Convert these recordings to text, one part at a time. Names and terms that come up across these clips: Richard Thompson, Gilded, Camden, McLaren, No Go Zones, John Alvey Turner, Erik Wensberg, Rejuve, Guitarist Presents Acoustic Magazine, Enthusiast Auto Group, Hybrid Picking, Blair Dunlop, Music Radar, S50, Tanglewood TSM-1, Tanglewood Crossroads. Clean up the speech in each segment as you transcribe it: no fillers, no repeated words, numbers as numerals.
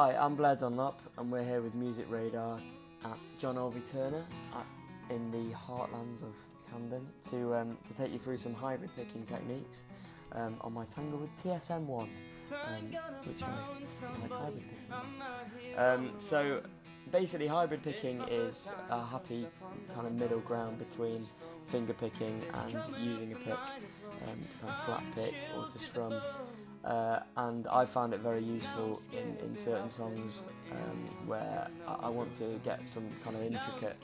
Hi, I'm Blair Dunlop and we're here with Music Radar at John Alvey Turner in the heartlands of Camden to take you through some hybrid picking techniques on my Tanglewood TSM-1, which I like hybrid picking. So basically hybrid picking is a happy kind of middle ground between finger picking and using a pick to kind of flat pick or to strum. And I found it very useful in certain songs where I want to get some kind of intricate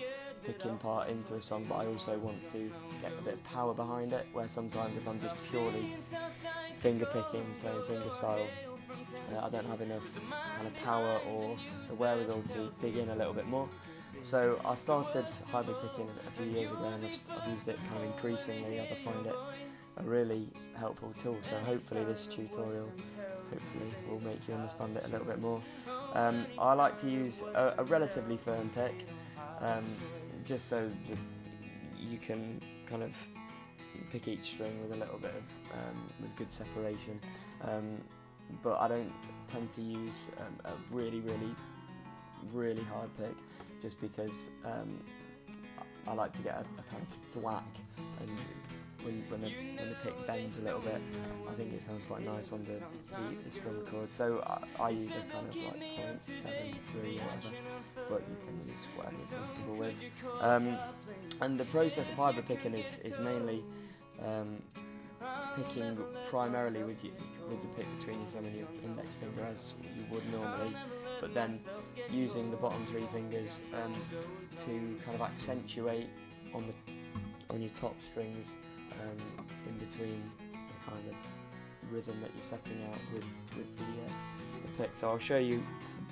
picking part into a song, but I also want to get a bit of power behind it, where sometimes if I'm just purely finger picking, playing finger style, I don't have enough kind of power or the wherewithal to dig in a little bit more. So I started hybrid picking a few years ago and I've used it kind of increasingly as I find it a really helpful tool, so hopefully this tutorial will make you understand it a little bit more. I like to use a relatively firm pick, just so that you can kind of pick each string with a little bit of with good separation, but I don't tend to use a really hard pick, just because I like to get a kind of thwack, and when the pick bends a little bit, I think it sounds quite nice on the strum chord. So I use a kind of like 0.73 or whatever, but you can use whatever you're comfortable with. And the process of hybrid picking is mainly picking primarily with the pick between your thumb and your index finger, as you would normally, but then using the bottom three fingers to kind of accentuate on your top strings. In between the kind of rhythm that you're setting out with the pick. So I'll show you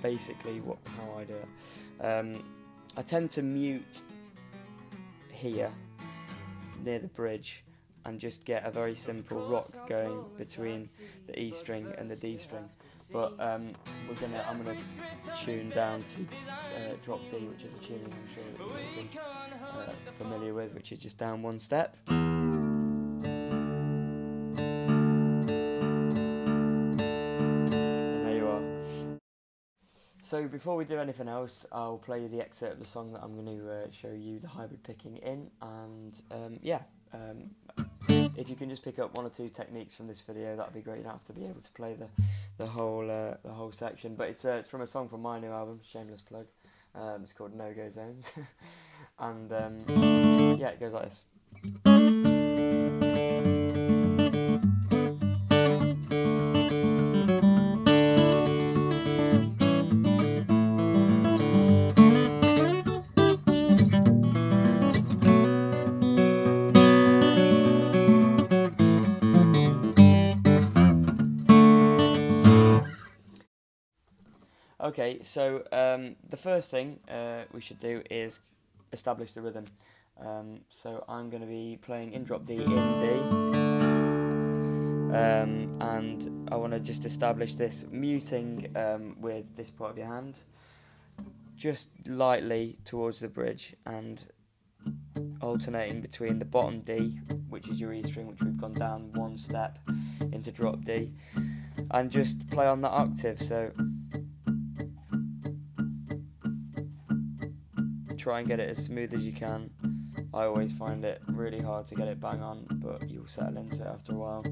basically how I do it. I tend to mute here near the bridge and just get a very simple rock going between the E string and the D string. But I'm gonna tune down to drop D, which is a tuning I'm sure that you will be familiar with, which is just down one step. So before we do anything else, I'll play you the excerpt of the song that I'm going to show you the hybrid picking in, and if you can just pick up one or two techniques from this video, that'd be great. You don't have to be able to play the whole section, but it's from a song from my new album, shameless plug. It's called No Go Zones, and yeah, it goes like this. Okay, so the first thing we should do is establish the rhythm. So I'm going to be playing in drop D in D, and I want to just establish this, muting with this part of your hand, just lightly towards the bridge, and alternating between the bottom D, which is your E string, which we've gone down one step into drop D, and just play on that octave. So try and get it as smooth as you can. I always find it really hard to get it bang on, but you'll settle into it after a while.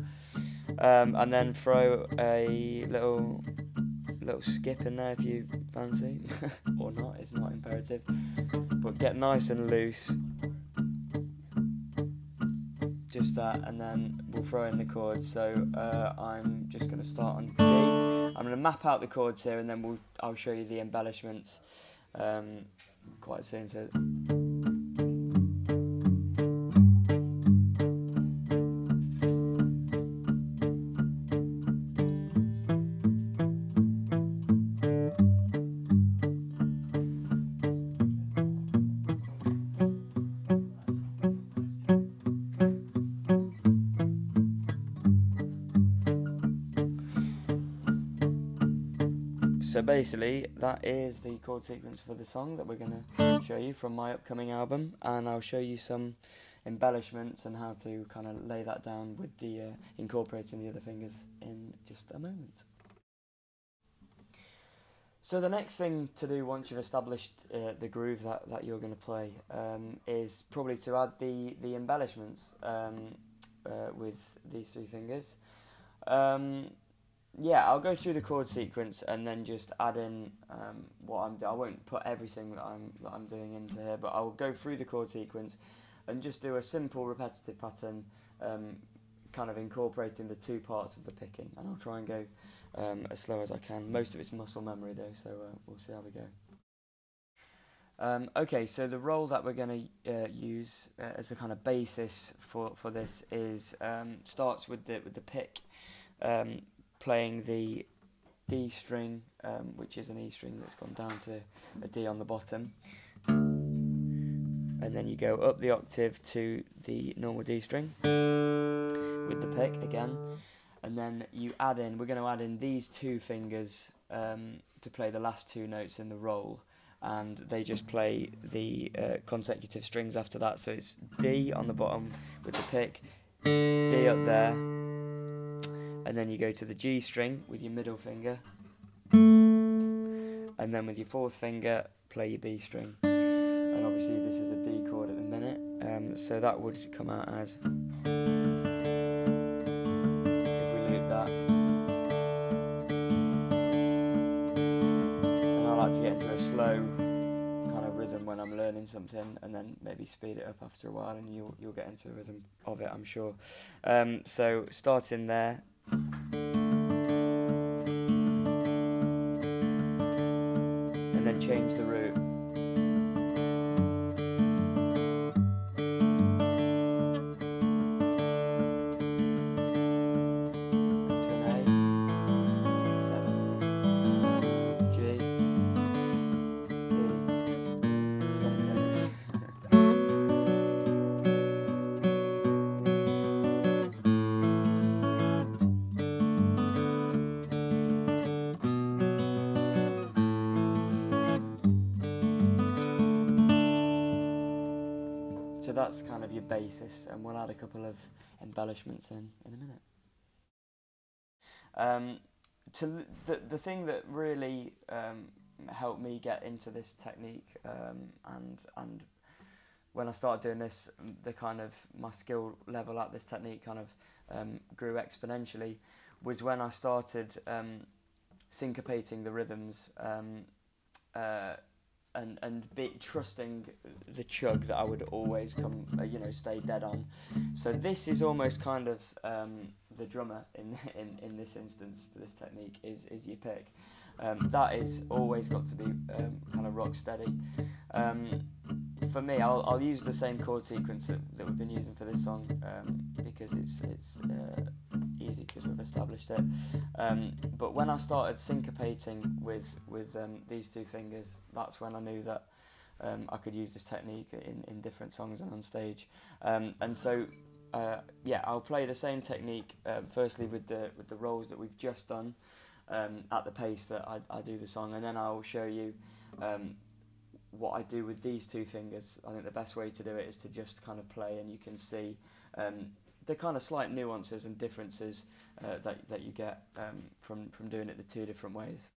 And then throw a little skip in there if you fancy, or not, it's not imperative. But get nice and loose. Just that, and then we'll throw in the chords. So I'm just gonna start on D. I'm gonna map out the chords here, and then I'll show you the embellishments quite soon. So basically, that is the chord sequence for the song that we're going to show you from my upcoming album, and I'll show you some embellishments and how to kind of lay that down with the incorporating the other fingers in just a moment. So the next thing to do once you've established the groove that you're going to play is probably to add the embellishments with these three fingers. Yeah, I'll go through the chord sequence and then just add in what I'm doing. I won't put everything that I'm doing into here, but I'll go through the chord sequence and just do a simple repetitive pattern, kind of incorporating the two parts of the picking. And I'll try and go as slow as I can. Most of it's muscle memory though, so we'll see how we go. Okay, so the roll that we're going to use as a kind of basis for this is starts with the pick, playing the D string, which is an E string that's gone down to a D on the bottom, and then you go up the octave to the normal D string with the pick again, and then you add in. We're going to add in these two fingers to play the last two notes in the roll. And they just play the consecutive strings after that, so it's D on the bottom with the pick, D up there, and then you go to the G string with your middle finger, and then with your fourth finger play your B string. And obviously this is a D chord at the minute, so that would come out as, if we loop that. To get into a slow kind of rhythm when I'm learning something, and then maybe speed it up after a while, and you'll get into a rhythm of it, I'm sure. So starting there, and then change the root, kind of your basis, and we'll add a couple of embellishments in a minute. The thing that really helped me get into this technique, and when I started doing this, the kind of my skill level at this technique kind of grew exponentially, was when I started syncopating the rhythms and trusting the chug that I would always come, stay dead on. So this is almost kind of the drummer in this instance for this technique is your pick. That is always got to be kind of rock steady. For me, I'll use the same chord sequence that we've been using for this song because it's easy because we've established it. But when I started syncopating with these two fingers, that's when I knew that I could use this technique in different songs and on stage. And so, yeah, I'll play the same technique firstly with the rolls that we've just done at the pace that I do the song, and then I'll show you what I do with these two fingers. I think the best way to do it is to just kind of play, and you can see the kind of slight nuances and differences that you get from doing it the two different ways.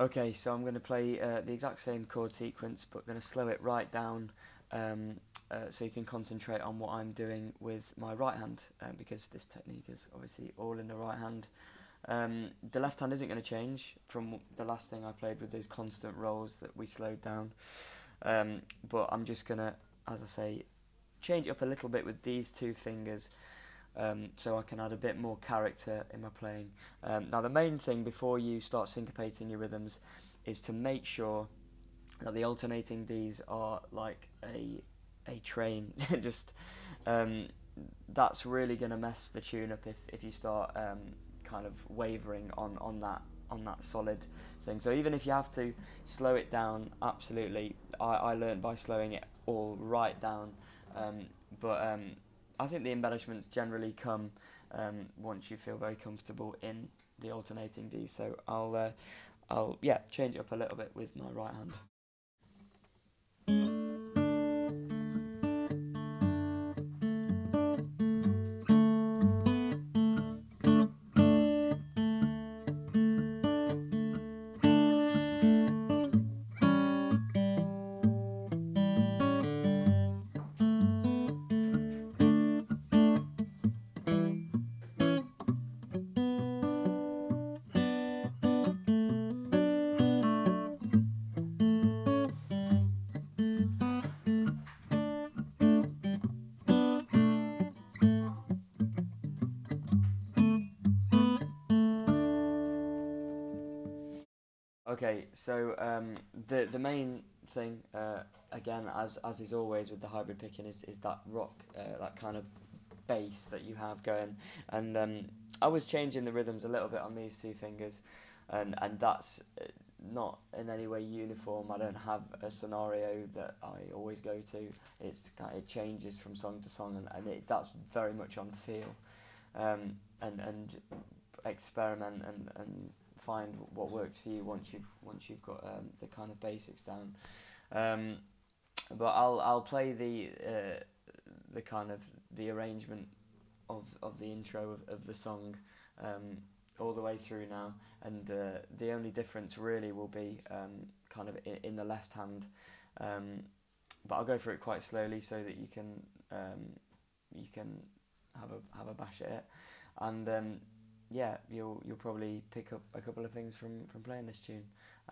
Okay, so I'm going to play the exact same chord sequence, but going to slow it right down so you can concentrate on what I'm doing with my right hand, because this technique is obviously all in the right hand. The left hand isn't going to change from the last thing I played with those constant rolls that we slowed down, but I'm just going to, as I say, change it up a little bit with these two fingers so I can add a bit more character in my playing. Now the main thing before you start syncopating your rhythms is to make sure that the alternating Ds are like a train. Just that's really going to mess the tune up if you start kind of wavering on that solid thing. So even if you have to slow it down, absolutely, I learned by slowing it all right down. But I think the embellishments generally come once you feel very comfortable in the alternating D. So I'll yeah, change it up a little bit with my right hand. Okay, so the main thing, again, as is always with the hybrid picking, is that rock, that kind of bass that you have going. And I was changing the rhythms a little bit on these two fingers, and that's not in any way uniform. I don't have a scenario that I always go to. It's kind of, it changes from song to song, and that's very much on feel, and experiment and find what works for you once you've got the kind of basics down. But I'll play the kind of the arrangement of the intro of the song all the way through now, and the only difference really will be kind of in the left hand, but I'll go through it quite slowly so that you can have a bash at it, and yeah, you'll probably pick up a couple of things from playing this tune,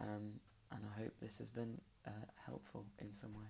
and I hope this has been helpful in some way.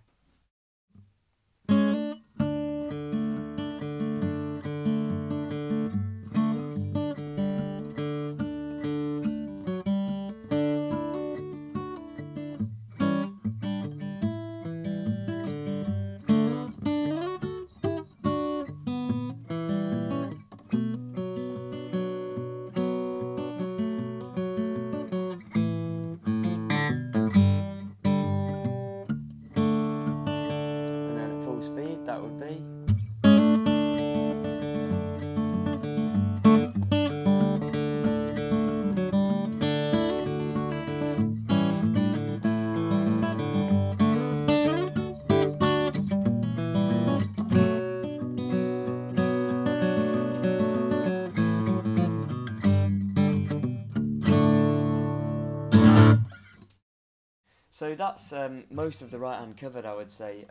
So that's most of the right hand covered, I would say.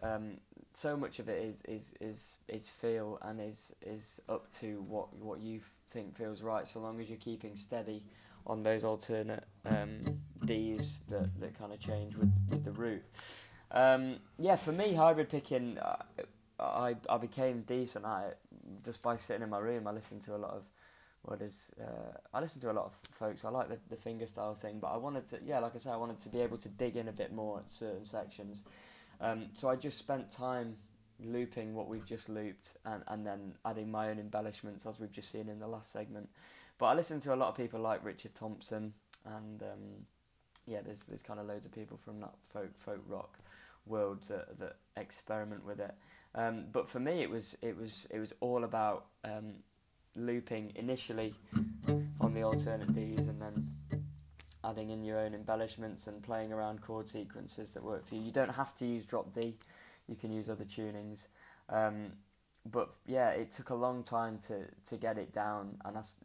So much of it is feel, and is up to what you think feels right, so long as you're keeping steady on those alternate Ds that kind of change with the root. Yeah, for me, hybrid picking, I became decent at it just by sitting in my room. I listened to a lot of folks. I like the finger style thing, but I wanted to, yeah, like I said, I wanted to be able to dig in a bit more at certain sections. So I just spent time looping what we've just looped, and then adding my own embellishments, as we've just seen in the last segment. But I listened to a lot of people like Richard Thompson, and yeah, there's kind of loads of people from that folk rock world that experiment with it. But for me, it was all about looping initially on the alternate Ds, and then adding in your own embellishments and playing around chord sequences that work for you. You don't have to use drop D, you can use other tunings, but yeah, it took a long time to get it down, and that's,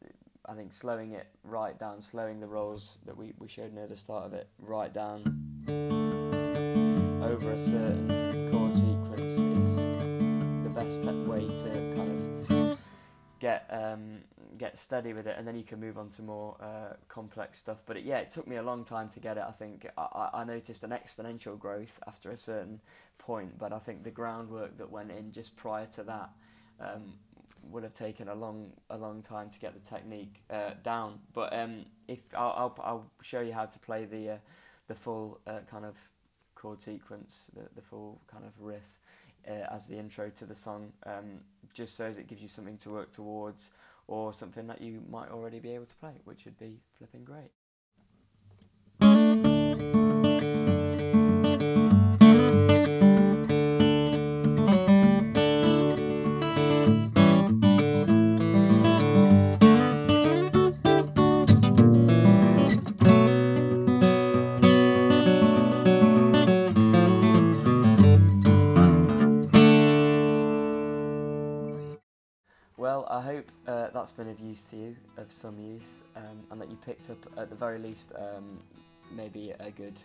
I think, slowing it right down, slowing the rolls that we showed near the start of it right down over a certain chord sequence is the best way to kind of get steady with it, and then you can move on to more complex stuff. But it took me a long time to get it. I think I noticed an exponential growth after a certain point, but I think the groundwork that went in just prior to that would have taken a long time to get the technique down. But if I'll show you how to play the full kind of chord sequence, the full kind of riff, as the intro to the song, just so as it gives you something to work towards, or something that you might already be able to play, which would be flipping great. I hope that's been of use to you, of some use, and that you picked up, at the very least, maybe a good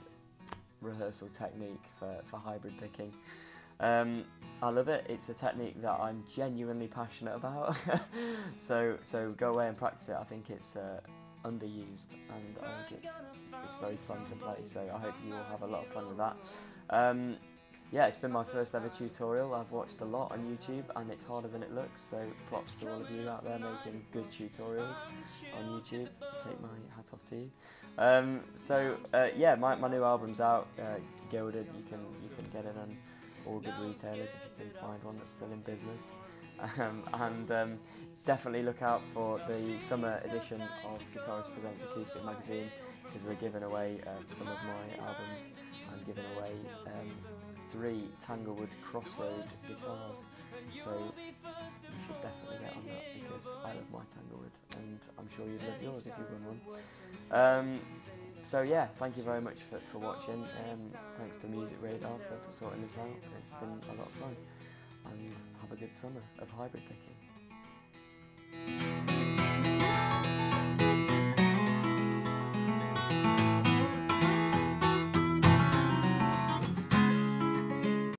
rehearsal technique for hybrid picking. I love it. It's a technique that I'm genuinely passionate about, so go away and practice it. I think it's underused, and I think it's very fun to play, so I hope you all have a lot of fun with that. yeah, it's been my first ever tutorial. I've watched a lot on YouTube and it's harder than it looks, so props to all of you out there making good tutorials on YouTube. Take my hat off to you. Yeah, my new album's out, Gilded. You can get it on all good retailers if you can find one that's still in business. Definitely look out for the summer edition of Guitarist Presents Acoustic Magazine, because we're giving away some of my albums. I'm giving away 3 Tanglewood Crossroads guitars, so you should definitely get on that, because I love my Tanglewood and I'm sure you'd love yours if you win one. So yeah, thank you very much for watching. Thanks to Music Radar for sorting this out. It's been a lot of fun. And have a good summer of hybrid picking.